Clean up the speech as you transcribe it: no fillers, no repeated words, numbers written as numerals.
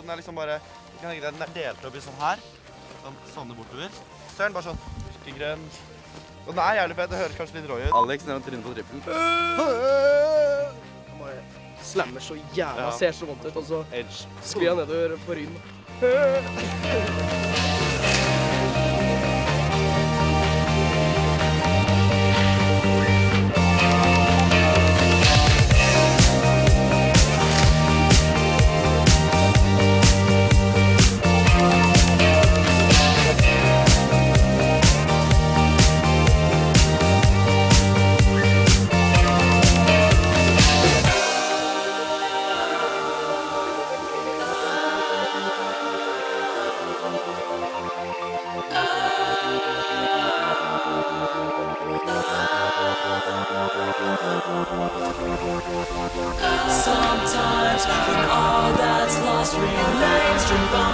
Den er liksom bare, den er delt opp i sånn her. Sånne bortover. Så er den bare sånn, skikkelig grønn. Og den er jævlig fett, det høres kanskje litt røy ut. Alex, når han tryner på trippelen. Han bare slammer så jævla, ser så vondt ut, og så sklir han nedover på ryggen. Sometimes, when all that's lost remains,